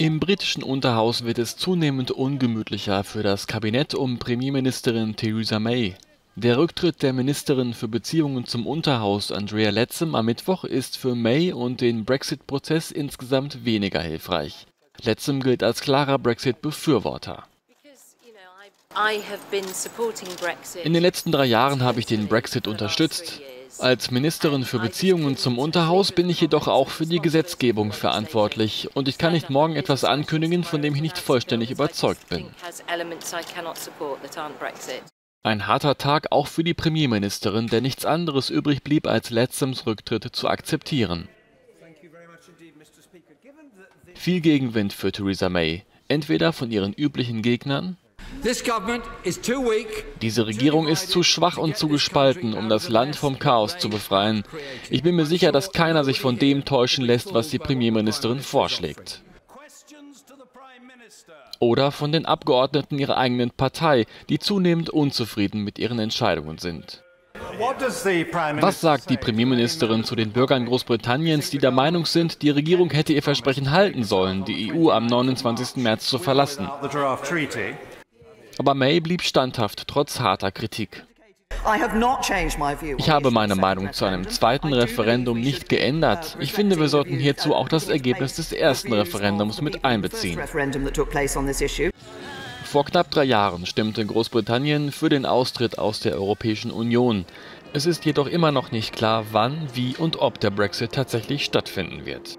Im britischen Unterhaus wird es zunehmend ungemütlicher für das Kabinett um Premierministerin Theresa May. Der Rücktritt der Ministerin für Beziehungen zum Unterhaus Andrea Leadsom am Mittwoch ist für May und den Brexit-Prozess insgesamt weniger hilfreich. Leadsom gilt als klarer Brexit-Befürworter. In den letzten 3 Jahren habe ich den Brexit unterstützt. Als Ministerin für Beziehungen zum Unterhaus bin ich jedoch auch für die Gesetzgebung verantwortlich und ich kann nicht morgen etwas ankündigen, von dem ich nicht vollständig überzeugt bin. Ein harter Tag auch für die Premierministerin, der nichts anderes übrig blieb, als Leadsoms Rücktritt zu akzeptieren. Viel Gegenwind für Theresa May, entweder von ihren üblichen Gegnern. Diese Regierung ist zu schwach und zu gespalten, um das Land vom Chaos zu befreien. Ich bin mir sicher, dass keiner sich von dem täuschen lässt, was die Premierministerin vorschlägt. Oder von den Abgeordneten ihrer eigenen Partei, die zunehmend unzufrieden mit ihren Entscheidungen sind. Was sagt die Premierministerin zu den Bürgern Großbritanniens, die der Meinung sind, die Regierung hätte ihr Versprechen halten sollen, die EU am 29. März zu verlassen? Aber May blieb standhaft, trotz harter Kritik. Ich habe meine Meinung zu einem zweiten Referendum nicht geändert. Ich finde, wir sollten hierzu auch das Ergebnis des ersten Referendums mit einbeziehen. Vor knapp 3 Jahren stimmte Großbritannien für den Austritt aus der Europäischen Union. Es ist jedoch immer noch nicht klar, wann, wie und ob der Brexit tatsächlich stattfinden wird.